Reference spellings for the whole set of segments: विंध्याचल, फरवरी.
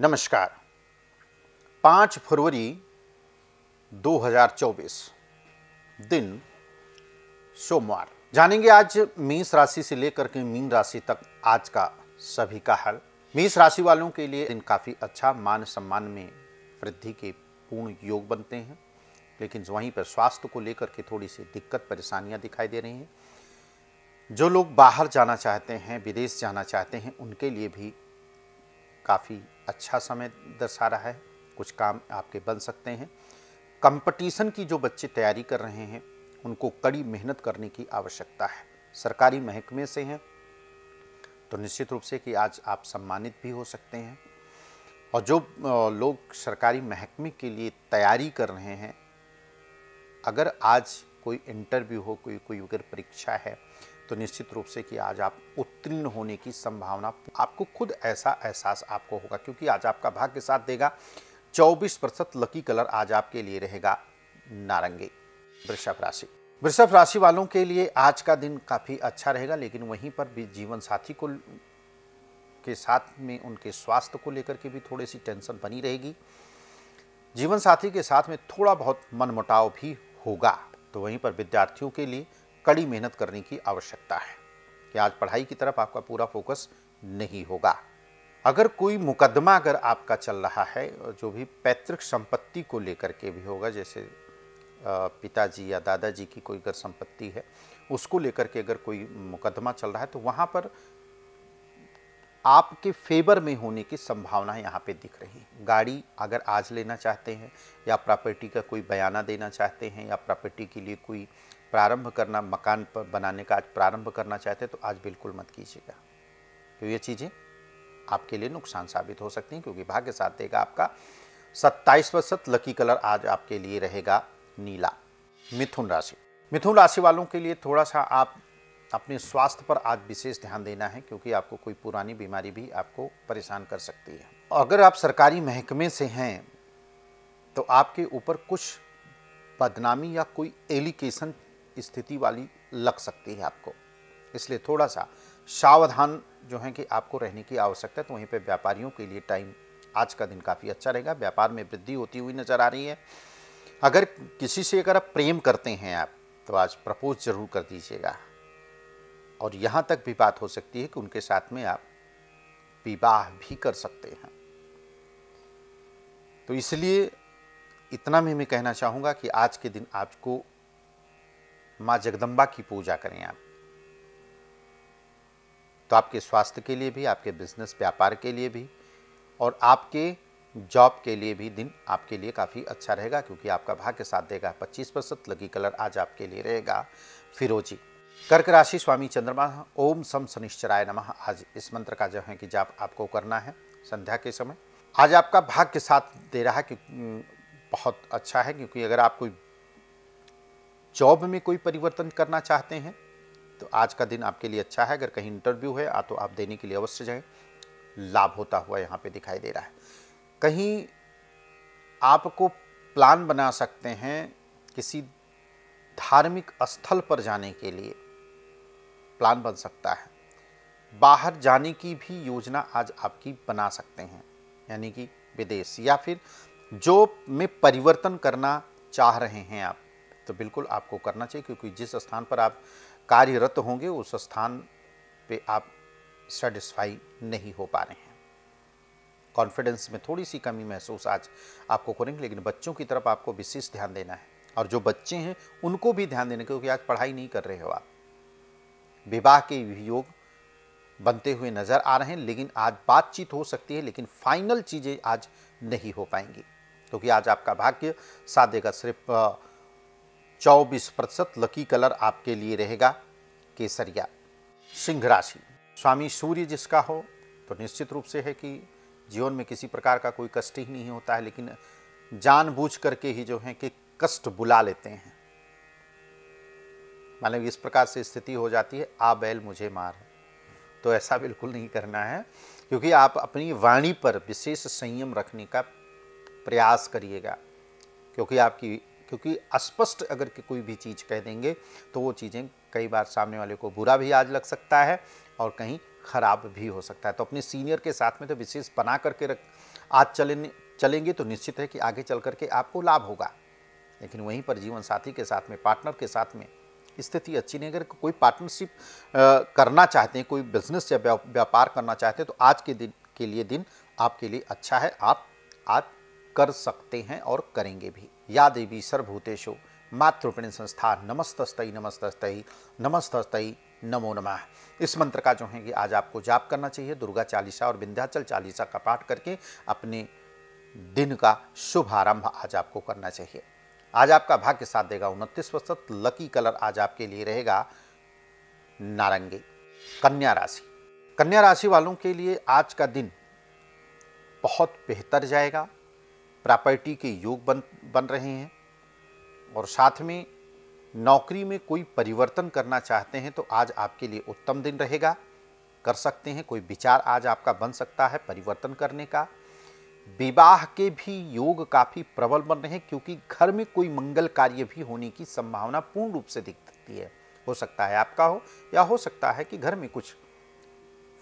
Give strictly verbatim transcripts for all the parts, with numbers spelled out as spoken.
नमस्कार। पाँच फरवरी दो हज़ार चौबीस दिन सोमवार। जानेंगे आज मेष राशि से लेकर के मीन राशि तक आज का सभी का हाल। मेष राशि वालों के लिए दिन काफ़ी अच्छा, मान सम्मान में वृद्धि के पूर्ण योग बनते हैं, लेकिन वहीं पर स्वास्थ्य को लेकर के थोड़ी सी दिक्कत परेशानियां दिखाई दे रही हैं। जो लोग बाहर जाना चाहते हैं, विदेश जाना चाहते हैं, उनके लिए भी काफ़ी अच्छा समय दर्शा रहा है। कुछ काम आपके बन सकते हैं। कंपटीशन की जो बच्चे तैयारी कर रहे हैं उनको कड़ी मेहनत करने की आवश्यकता है। सरकारी महकमे से हैं तो निश्चित रूप से कि आज आप सम्मानित भी हो सकते हैं, और जो लोग सरकारी महकमे के लिए तैयारी कर रहे हैं, अगर आज कोई इंटरव्यू हो, कोई कोई अगर परीक्षा है, तो निश्चित रूप से कि आज आप उत्तीर्ण होने की संभावना, आपको खुद ऐसा एहसास आपको होगा, क्योंकि आज आपका भाग्य साथ देगा। चौबीस प्रतिशत लकी कलर आज आपके लिए रहेगा नारंगी। वृषभ राशि वृषभ राशि वालों के लिए आज का दिन काफ़ी अच्छा रहेगा, लेकिन वहीं पर भी जीवन साथी को के साथ में उनके स्वास्थ्य को लेकर के भी थोड़ी सी टेंशन बनी रहेगी। जीवन साथी के साथ में थोड़ा बहुत मनमुटाव भी होगा। तो वहीं पर विद्यार्थियों के लिए कड़ी मेहनत करने की आवश्यकता है कि आज पढ़ाई की तरफ आपका पूरा फोकस नहीं होगा। अगर कोई मुकदमा अगर आपका चल रहा है, जो भी पैतृक संपत्ति को लेकर के भी होगा, जैसे पिताजी या दादाजी की कोई अगर संपत्ति है, उसको लेकर के अगर कोई मुकदमा चल रहा है, तो वहाँ पर आपके फेवर में होने की संभावना यहाँ पे दिख रही है। गाड़ी अगर आज लेना चाहते हैं, या प्रॉपर्टी का कोई बयाना देना चाहते हैं, या प्रॉपर्टी के लिए कोई प्रारंभ करना, मकान पर बनाने का आज प्रारंभ करना चाहते हैं, तो आज बिल्कुल मत कीजिएगा, तो ये चीज़ें आपके लिए नुकसान साबित हो सकती हैं, क्योंकि भाग्य साथ देगा आपका। सत्ताईस प्रतिशत लकी कलर आज आपके लिए रहेगा नीला। मिथुन राशि मिथुन राशि वालों के लिए थोड़ा सा आप अपने स्वास्थ्य पर आज विशेष ध्यान देना है, क्योंकि आपको कोई पुरानी बीमारी भी आपको परेशान कर सकती है। अगर आप सरकारी महकमे से हैं तो आपके ऊपर कुछ बदनामी या कोई एलिगेशन स्थिति वाली लग सकती है आपको, इसलिए थोड़ा सा सावधान जो है कि आपको रहने की आवश्यकता है। तो वहीं पे व्यापारियों के लिए टाइम आज का दिन काफ़ी अच्छा रहेगा। व्यापार में वृद्धि होती हुई नज़र आ रही है। अगर किसी से अगर आप प्रेम करते हैं आप, तो आज प्रपोज जरूर कर दीजिएगा, और यहाँ तक भी बात हो सकती है कि उनके साथ में आप विवाह भी कर सकते हैं। तो इसलिए इतना में मैं कहना चाहूँगा कि आज के दिन आपको माँ जगदम्बा की पूजा करें आप, तो आपके स्वास्थ्य के लिए भी, आपके बिजनेस व्यापार के लिए भी, और आपके जॉब के लिए भी दिन आपके लिए काफ़ी अच्छा रहेगा, क्योंकि आपका भाग्य साथ देगा। पच्चीस प्रतिशत लकी कलर आज आपके लिए रहेगा फिरोजी। कर्क राशि स्वामी चंद्रमा, ओम सम शनिश्चराय नमः। आज इस मंत्र का जो है कि जाप आपको करना है संध्या के समय। आज आपका भाग्य साथ दे रहा है कि बहुत अच्छा है, क्योंकि अगर आप कोई जॉब में कोई परिवर्तन करना चाहते हैं तो आज का दिन आपके लिए अच्छा है। अगर कहीं इंटरव्यू है आ तो आप देने के लिए अवश्य जाएं, लाभ होता हुआ यहाँ पे दिखाई दे रहा है। कहीं आपको प्लान बना सकते हैं किसी धार्मिक स्थल पर जाने के लिए, प्लान बन सकता है। बाहर जाने की भी योजना आज आपकी बना सकते हैं, यानी कि विदेश, या फिर जॉब में परिवर्तन करना चाह रहे हैं आप, तो बिल्कुल आपको करना चाहिए, क्योंकि जिस स्थान पर आप कार्यरत होंगे उस स्थान पे आप सेटिस्फाई नहीं हो पा रहे हैं। कॉन्फिडेंस में थोड़ी सी कमी महसूस आज आपको करेंगे, लेकिन बच्चों की तरफ आपको विशेष ध्यान देना है, और जो बच्चे हैं उनको भी ध्यान देना, क्योंकि आज पढ़ाई नहीं कर रहे हो आप। विवाह के योग बनते हुए नजर आ रहे हैं, लेकिन आज बातचीत हो सकती है, लेकिन फाइनल चीज़ें आज नहीं हो पाएंगी, क्योंकि आज आपका भाग्य साथ देगा। सिर्फ चौबीस प्रतिशत लकी कलर आपके लिए रहेगा केसरिया। सिंह राशि स्वामी सूर्य जिसका हो, तो निश्चित रूप से है कि जीवन में किसी प्रकार का कोई कष्ट ही नहीं होता है, लेकिन जानबूझ करके ही जो है कि कष्ट बुला लेते हैं। मतलब इस प्रकार से स्थिति हो जाती है, आ बैल मुझे मार, तो ऐसा बिल्कुल नहीं करना है, क्योंकि आप अपनी वाणी पर विशेष संयम रखने का प्रयास करिएगा, क्योंकि आपकी क्योंकि अस्पष्ट अगर कि कोई भी चीज़ कह देंगे तो वो चीज़ें कई बार सामने वाले को बुरा भी आज लग सकता है, और कहीं ख़राब भी हो सकता है। तो अपने सीनियर के साथ में तो विशेष बना करके रख आज चलें चलेंगे तो निश्चित है कि आगे चल करके आपको लाभ होगा। लेकिन वहीं पर जीवन साथी के साथ में, पार्टनर के साथ में स्थिति अच्छी नहीं। अगर कोई पार्टनरशिप करना चाहते हैं, कोई बिजनेस या व्यापार करना चाहते हैं, तो आज के दिन के लिए दिन आपके लिए अच्छा है। आप आज कर सकते हैं और करेंगे भी। या देवी सर्वभूतेषु मातृपिण्ड संस्था नमस्तस्तयि नमस्तस्तयि नमस्तस्तयि नमो नमः। इस मंत्र का जो है कि आज आपको जाप करना चाहिए। दुर्गा चालीसा और विंध्याचल चालीसा का पाठ करके अपने दिन का शुभ आरंभ आज आपको करना चाहिए। आज आपका भाग्य साथ देगा उनतीस प्रतिशत। लकी कलर आज आपके लिए रहेगा नारंगी। कन्या राशि, कन्या राशि वालों के लिए आज का दिन बहुत बेहतर जाएगा। प्रॉपर्टी के योग बन बन रहे हैं और साथ में नौकरी में कोई परिवर्तन करना चाहते हैं तो आज आपके लिए उत्तम दिन रहेगा। कर सकते हैं, कोई विचार आज आपका बन सकता है परिवर्तन करने का। विवाह के भी योग काफ़ी प्रबल बन रहे हैं क्योंकि घर में कोई मंगल कार्य भी होने की संभावना पूर्ण रूप से दिखती है। हो सकता है आपका हो, या हो सकता है कि घर में कुछ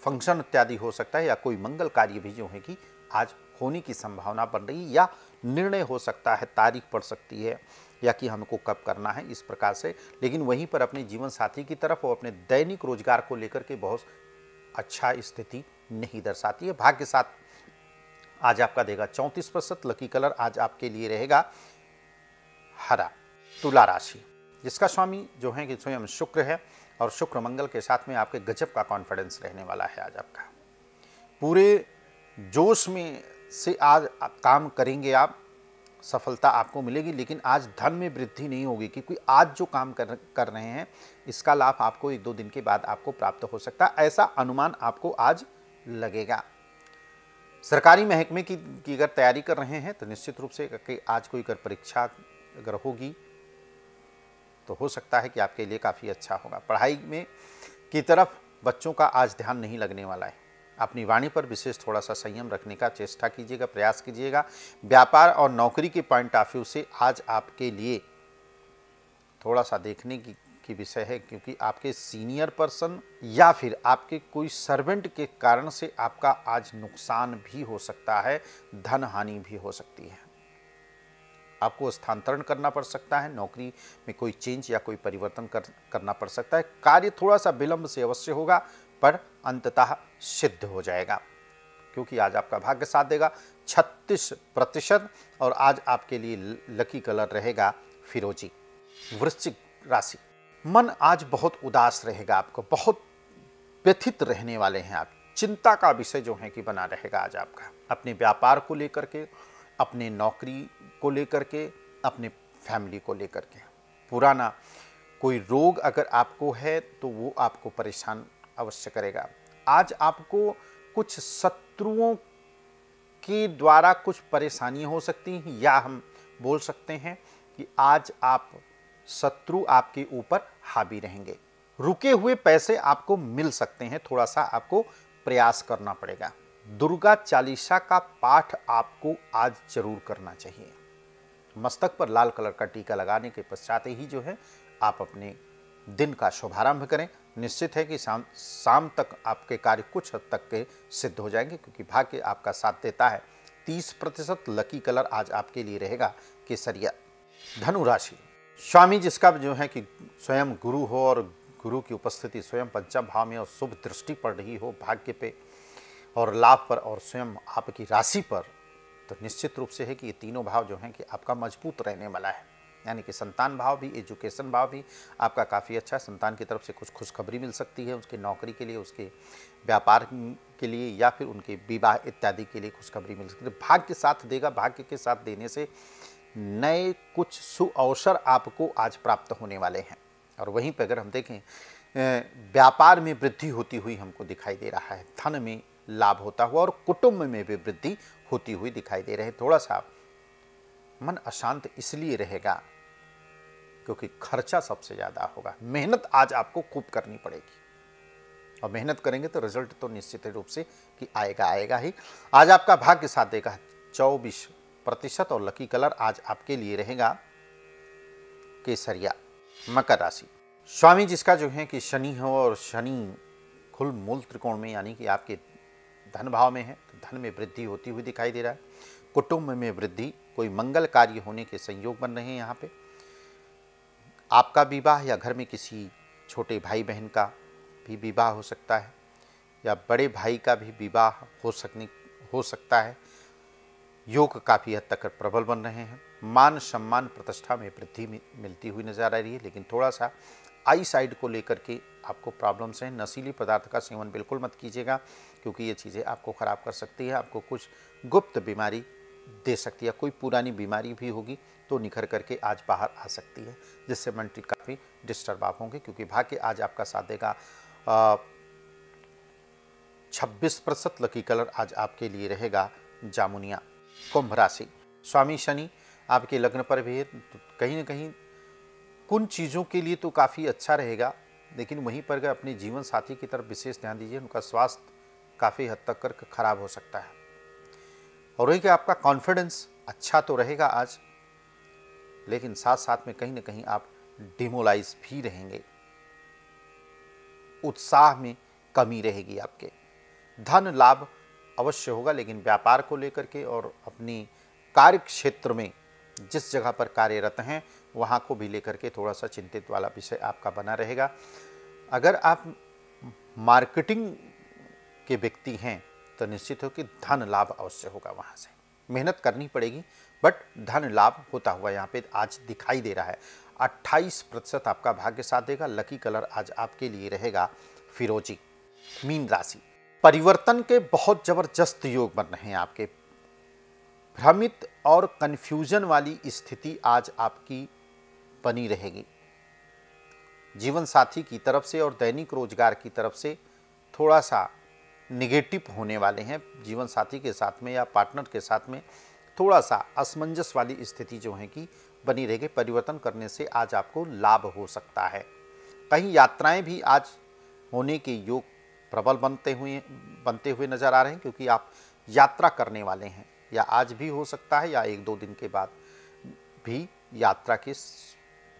फंक्शन इत्यादि हो सकता है, या कोई मंगल कार्य भी जो है कि आज होने की संभावना बन रही है। या निर्णय हो सकता है, तारीख पड़ सकती है, या कि हमको कब करना है, इस प्रकार से। लेकिन वहीं पर अपने जीवन साथी की तरफ और अपने दैनिक रोजगार को लेकर के बहुत अच्छा स्थिति नहीं दर्शाती है। भाग्य साथ आज आपका देगा चौंतीस प्रतिशत। लकी कलर आज आपके लिए रहेगा हरा। तुला राशि, जिसका स्वामी जो है कि स्वयं शुक्र है और शुक्र मंगल के साथ में आपके गजब का कॉन्फिडेंस रहने वाला है। आज आपका पूरे जोश में से आज काम करेंगे आप, सफलता आपको मिलेगी। लेकिन आज धन में वृद्धि नहीं होगी क्योंकि आज जो काम कर कर रहे हैं इसका लाभ आपको एक दो दिन के बाद आपको प्राप्त हो सकता है, ऐसा अनुमान आपको आज लगेगा। सरकारी महकमे की, की अगर तैयारी कर रहे हैं तो निश्चित रूप से कि आज कोई अगर परीक्षा अगर होगी तो हो सकता है कि आपके लिए काफ़ी अच्छा होगा। पढ़ाई में की तरफ बच्चों का आज ध्यान नहीं लगने वाला है। अपनी वाणी पर विशेष थोड़ा सा संयम रखने का चेष्टा कीजिएगा, प्रयास कीजिएगा। व्यापार और नौकरी के पॉइंट ऑफ व्यू से आज आपके लिए थोड़ा सा देखने की, की विषय है क्योंकि आपके सीनियर पर्सन या फिर आपके कोई सर्वेंट के कारण से आपका आज नुकसान भी हो सकता है, धन हानि भी हो सकती है। आपको स्थानांतरण करना पड़ सकता है, नौकरी में कोई चेंज या कोई परिवर्तन कर, करना पड़ सकता है। कार्य थोड़ा सा विलंब से अवश्य होगा पर अंततः सिद्ध हो जाएगा क्योंकि आज आपका भाग्य साथ देगा छत्तीस प्रतिशत। और आज आपके लिए लकी कलर रहेगा फिरोजी। वृश्चिक राशि, मन आज बहुत उदास रहेगा, आपको बहुत व्यथित रहने वाले हैं आप। चिंता का विषय जो है कि बना रहेगा आज आपका। अपने व्यापार को लेकर के, अपने नौकरी को लेकर के, अपने फैमिली को लेकर के। पुराना कोई रोग अगर आपको है तो वो आपको परेशान अवश्य करेगा। आज आपको कुछ शत्रुओं के द्वारा कुछ परेशानी हो सकती है, या हम बोल सकते हैं कि आज आप शत्रु आपके ऊपर हावी रहेंगे। रुके हुए पैसे आपको मिल सकते हैं, थोड़ा सा आपको प्रयास करना पड़ेगा। दुर्गा चालीसा का पाठ आपको आज जरूर करना चाहिए। मस्तक पर लाल कलर का टीका लगाने के पश्चात ही जो है आप अपने दिन का शुभारंभ करें। निश्चित है कि शाम शाम तक आपके कार्य कुछ हद तक के सिद्ध हो जाएंगे क्योंकि भाग्य आपका साथ देता है तीस प्रतिशत। लकी कलर आज आपके लिए रहेगा केसरिया। धनु राशि, स्वामी जिसका जो है कि स्वयं गुरु हो और गुरु की उपस्थिति स्वयं पंचम भाव में और शुभ दृष्टि पड़ रही हो भाग्य पे और लाभ पर और स्वयं आपकी राशि पर, तो निश्चित रूप से है कि ये तीनों भाव जो हैं कि आपका मजबूत रहने वाला है। यानी कि संतान भाव भी, एजुकेशन भाव भी आपका काफ़ी अच्छा है। संतान की तरफ से कुछ खुशखबरी मिल सकती है, उसके नौकरी के लिए, उसके व्यापार के लिए, या फिर उनके विवाह इत्यादि के लिए खुशखबरी मिल सकती है। भाग्य साथ देगा। भाग्य के साथ देने से नए कुछ सुअवसर आपको आज प्राप्त होने वाले हैं। और वहीं पर अगर हम देखें, व्यापार में वृद्धि होती हुई हमको दिखाई दे रहा है, धन में लाभ होता हुआ और कुटुंब में भी वृद्धि होती हुई दिखाई दे रही है। थोड़ा सा मन अशांत इसलिए रहेगा क्योंकि खर्चा सबसे ज़्यादा होगा। मेहनत आज आपको खूब करनी पड़ेगी और मेहनत करेंगे तो रिजल्ट तो निश्चित रूप से कि आएगा आएगा ही। आज आपका भाग्य साथ देगा चौबीस प्रतिशत। और लकी कलर आज आपके लिए रहेगा केसरिया। मकर राशि, स्वामी जिसका जो है कि शनि हो और शनि खुल मूल त्रिकोण में, यानी कि आपके धन भाव में है तो धन में वृद्धि होती हुई दिखाई दे रहा है। कुटुंब में वृद्धि, कोई मंगल कार्य होने के संयोग बन रहे हैं। यहाँ पे आपका विवाह या घर में किसी छोटे भाई बहन का भी विवाह हो सकता है या बड़े भाई का भी विवाह हो सकने हो सकता है। योग काफ़ी हद तक प्रबल बन रहे हैं। मान सम्मान प्रतिष्ठा में वृद्धि मिलती हुई नजर आ रही है, लेकिन थोड़ा सा आई साइड को लेकर के आपको प्रॉब्लम्स हैं। नशीली पदार्थ का सेवन बिल्कुल मत कीजिएगा क्योंकि ये चीज़ें आपको ख़राब कर सकती है, आपको कुछ गुप्त बीमारी दे सकती है। कोई पुरानी बीमारी भी होगी तो निखर करके आज बाहर आ सकती है, जिससे मेंटली काफ़ी डिस्टर्ब आप होंगे क्योंकि भाग्य आज आपका साथ देगा। छब्बीस प्रतिशत लकी कलर आज आपके लिए रहेगा जामुनिया। कुंभ राशि, स्वामी शनि आपके लग्न पर भी है तो कहीं ना कहीं कुछ चीज़ों के लिए तो काफ़ी अच्छा रहेगा, लेकिन वहीं पर अगर अपने जीवन साथी की तरफ विशेष ध्यान दीजिए, उनका स्वास्थ्य काफ़ी हद तक करके खराब हो सकता है। और वही कि आपका कॉन्फिडेंस अच्छा तो रहेगा आज, लेकिन साथ साथ में कहीं ना कहीं आप डिमोलाइज भी रहेंगे। उत्साह में कमी रहेगी। आपके धन लाभ अवश्य होगा, लेकिन व्यापार को लेकर के और अपनी कार्य क्षेत्र में जिस जगह पर कार्यरत हैं वहाँ को भी लेकर के थोड़ा सा चिंतित वाला विषय आपका बना रहेगा। अगर आप मार्केटिंग के व्यक्ति हैं तो निश्चित हो कि धन लाभ अवश्य होगा। वहाँ से मेहनत करनी पड़ेगी बट धन लाभ होता हुआ यहाँ पे आज दिखाई दे रहा है। अट्ठाईस प्रतिशत आपका भाग्य साथ देगा। लकी कलर आज आपके लिए रहेगा फिरोजी। मीन राशि, परिवर्तन के बहुत जबरदस्त योग बन रहे हैं। आपके भ्रमित और कन्फ्यूजन वाली स्थिति आज आपकी बनी रहेगी। जीवन साथी की तरफ से और दैनिक रोजगार की तरफ से थोड़ा सा निगेटिव होने वाले हैं। जीवन साथी के साथ में या पार्टनर के साथ में थोड़ा सा असमंजस वाली स्थिति जो है कि बनी रहेगी। परिवर्तन करने से आज आपको लाभ हो सकता है। कहीं यात्राएं भी आज होने के योग प्रबल बनते हुए बनते हुए नजर आ रहे हैं क्योंकि आप यात्रा करने वाले हैं, या आज भी हो सकता है या एक दो दिन के बाद भी यात्रा के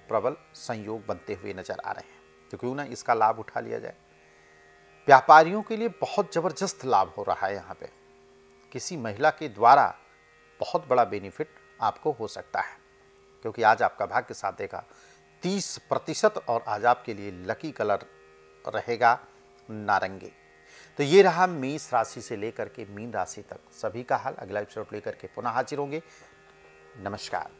प्रबल संयोग बनते हुए नजर आ रहे हैं, तो क्यों ना इसका लाभ उठा लिया जाए। व्यापारियों के लिए बहुत ज़बरदस्त लाभ हो रहा है। यहाँ पे किसी महिला के द्वारा बहुत बड़ा बेनिफिट आपको हो सकता है क्योंकि आज आपका भाग्य साथ देगा तीस प्रतिशत और आज आपके लिए लकी कलर रहेगा नारंगी। तो ये रहा मेष राशि से लेकर के मीन राशि तक सभी का हाल। अगला एपिसोड लेकर के पुनः हाजिर होंगे। नमस्कार।